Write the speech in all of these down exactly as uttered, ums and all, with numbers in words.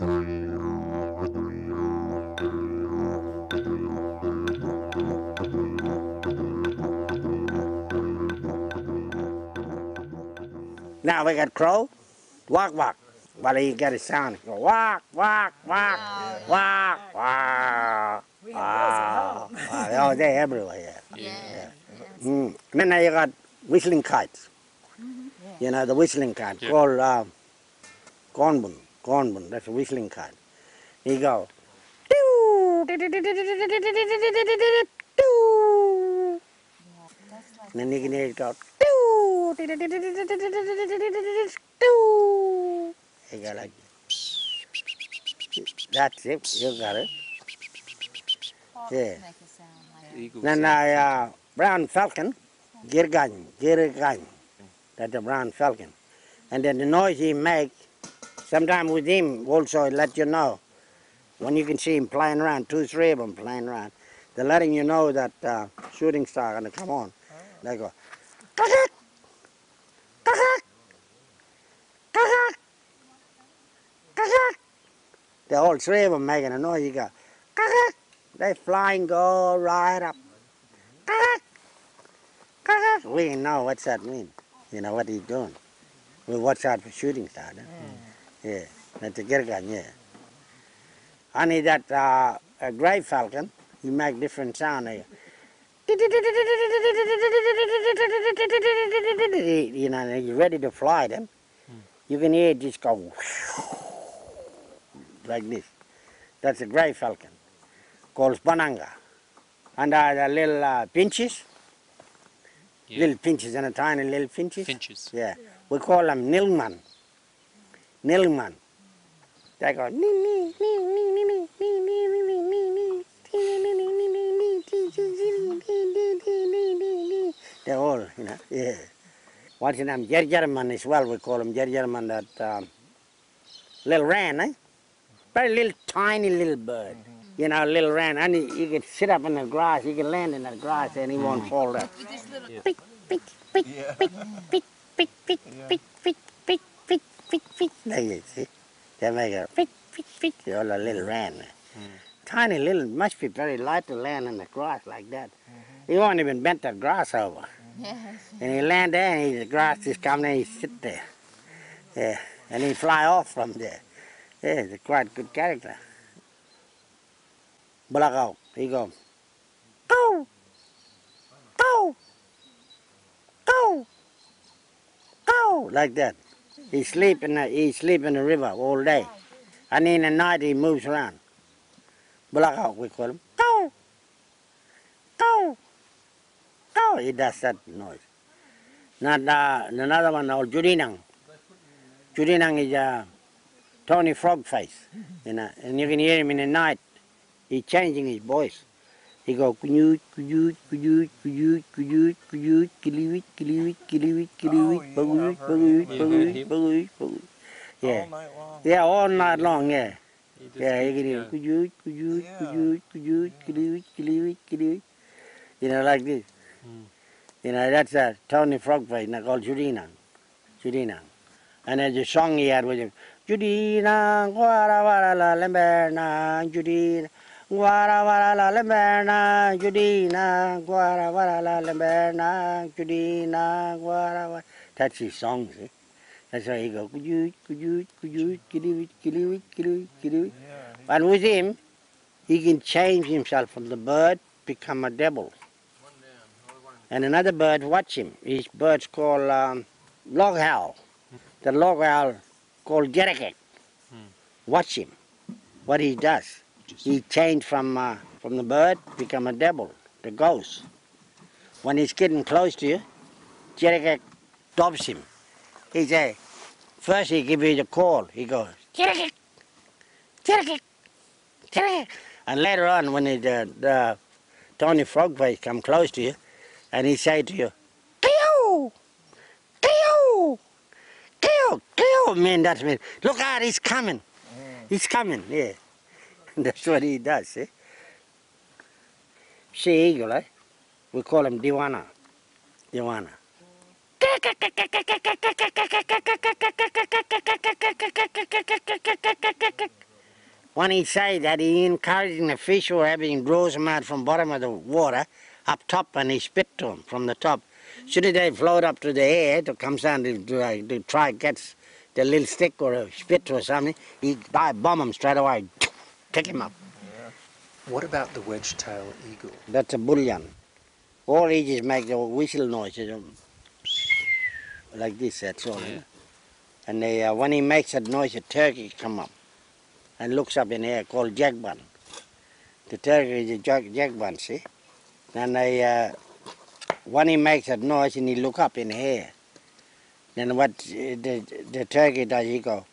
Now we got crow, walk, walk. But he got a sound. Go walk, walk, walk, wow, walk, yeah. walk. We wow. Wow. wow. Oh, they're everywhere. Yeah. yeah. yeah. Mm. Then I got whistling kites. Mm-hmm. yeah. You know, the whistling kite yeah. called uh, cornbun. Cornbun, that's a whistling kite. He go. Then you can hear it go. They go like that's it, you got it. Yeah. Then I uh, brown falcon, Girgan, Girgan. That's a brown falcon. And then the noise he makes, sometimes with him also it lets you know. When you can see him playing around, two, three of them playing around, they're letting you know that uh, shooting star gonna come on. They go. The all three of them making a noise, you go, they flying go right up. We know what's that mean, you know what he's doing. We watch out for shooting star. Huh? Yeah. yeah, that's a Girgan, yeah. Only that uh, a grey falcon, you make different sound here. You know, you're ready to fly them. You can hear it just go like this. That's a grey falcon, called bananga. And uh, the little uh, pinches, yeah. little pinches and a tiny little pinches. Pinches. Yeah. yeah. We call them Nilman. Nilman. They go, ni ni ni ni ni ni ni ni ni ni ni ni ni. They're all, you know, yeah. What's his name? Jerjerman as well, we call him Jerjerman, that um, little wren, eh? Very little, tiny little bird. Mm-hmm. You know, little wren, and he, he can sit up in the grass, he can land in the grass and he mm-hmm. won't fall down. Pick, pick, pick, pick, pick, pick, pick, pick, pick, pick, pick, pick, pick, pick. There you see? They make a pick, pick, pick, all the little wren. Mm-hmm. Tiny little, must be very light to land in the grass like that. Mm-hmm. He won't even bend the grass over. Yes. And he land there and the grass just come there and he sit there. Yeah. And he fly off from there. Yeah, he's a quite good character. Bulakow, he goes. Go! Go! Go! Go! Like that. He sleep in the he sleep in the river all day. And in the night he moves around. Bulakow, we call him. Go! Go! Oh, he does that noise. Now, uh, another one called Judinang. Judinang is a tiny frog face, you know, and you can hear him in the night. He's changing his voice. He goes, kujut, kujut, kujut, kujut, kujut, kujut, kiliwit, kiliwit, kiliwit, kiliwit, bagujut, bagujut, bagujut, bagujut, bagujut. Yeah. All night long. Yeah, all night long, yeah. Yeah, you can hear kujut, kujut, kujut, kujut, kiliwit, kiliwit, kiliwit. You know, like this. Mm. You know, that's a tiny frog face called Judinang. Judinang. And then the song he had was Judinang, guara wara la lemberna, Judinang, guara wara la lemberna, Judinang, guara wara la lemberna, Judinang, guara wara. That's his song, see? That's how he goes, kujut, kujut, kujut, kiliwit, kiliwit, kiliwit, kiliwit. And with him, he can change himself from the bird, become a devil. And another bird watch him. His bird's called um, log owl. The log owl called Jerikek. Watch him. What he does? He changed from uh, from the bird, become a devil, the ghost. When he's getting close to you, Jerikek stops him. He say, first he gives you the call. He goes Jerikek, Jerikek, Jerikek. And later on, when he, the the tiny frog face come close to you. And he say to you, Kalu! Kalu! Kalu! Kalu! Man, that's me. Look out, he's coming. He's coming, yeah. That's what he does, see? Sea eagle, eh? We call him Diwana. Diwana. when he say that, he encouraging the fish who are having draws them out from bottom of the water up top, and he spit to them from the top. Should they float up to the air to come down to, to, to try gets the little stick or a spit or something, he bomb them straight away, take him up. Yeah. What about the wedge-tail eagle? That's a bullion. All eagles make the whistle noises, like this, that's all. Yeah. And they, uh, when he makes that noise, a turkey come up and looks up in the air, called Juwakban. The turkey is a Juwakban, see? And they, uh, when he makes that noise and he look up in the air, then what the, the turkey does, he go,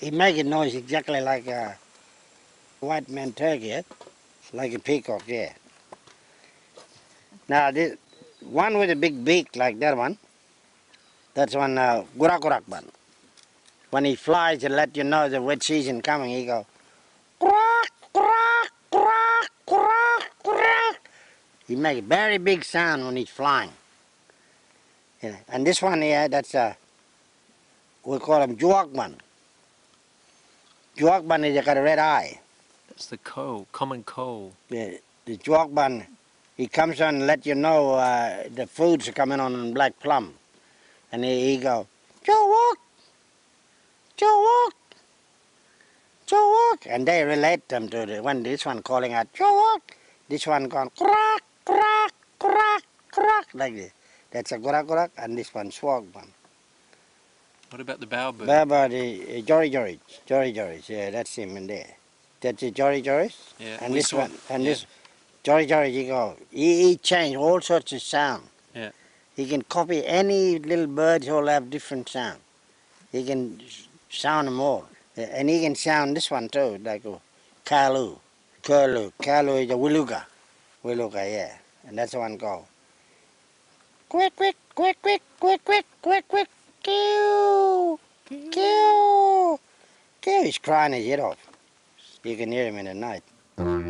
he makes a noise exactly like a white man turkey, eh? Like a peacock, yeah. Now, this one with a big beak like that one, that's one uh, gurakurak one. When he flies to let you know the wet season coming, he go, kurak, kurak, kurak, kurak, kurak. He makes a very big sound when he's flying. Yeah. And this one here, that's a, we call him Juwakban. Juwakban is got a red eye. That's the coal, common coal. Yeah, the Juwakban, he comes on and let you know uh, the foods are coming on in black plum. And he, he go, Joe Walk, Joe Walk, Joe Walk. And they relate them to the one, this one calling out, Joe Walk. This one going, crack, crack, crack, crack, like this. That's a gurakurak, and this one, Juwakban. What about the bowerbird? Bowerbird, uh, Jory Jory, Jory Jory, yeah, that's him in there. That's the Jory Jory, yeah, and this one, and yeah. this Jory Jory, he go, he, he changed all sorts of sound. Yeah. He can copy any little birds all have different sound. He can sound them all, and he can sound this one too, like a Kalu, Kalu, Kalu is a Wiluga, Wiluga, yeah, and that's the one go. Quick, quick, quick, quick, quick, quick, quick, quick. Kill, kill, kill! He's crying his head off. You can hear him in the night.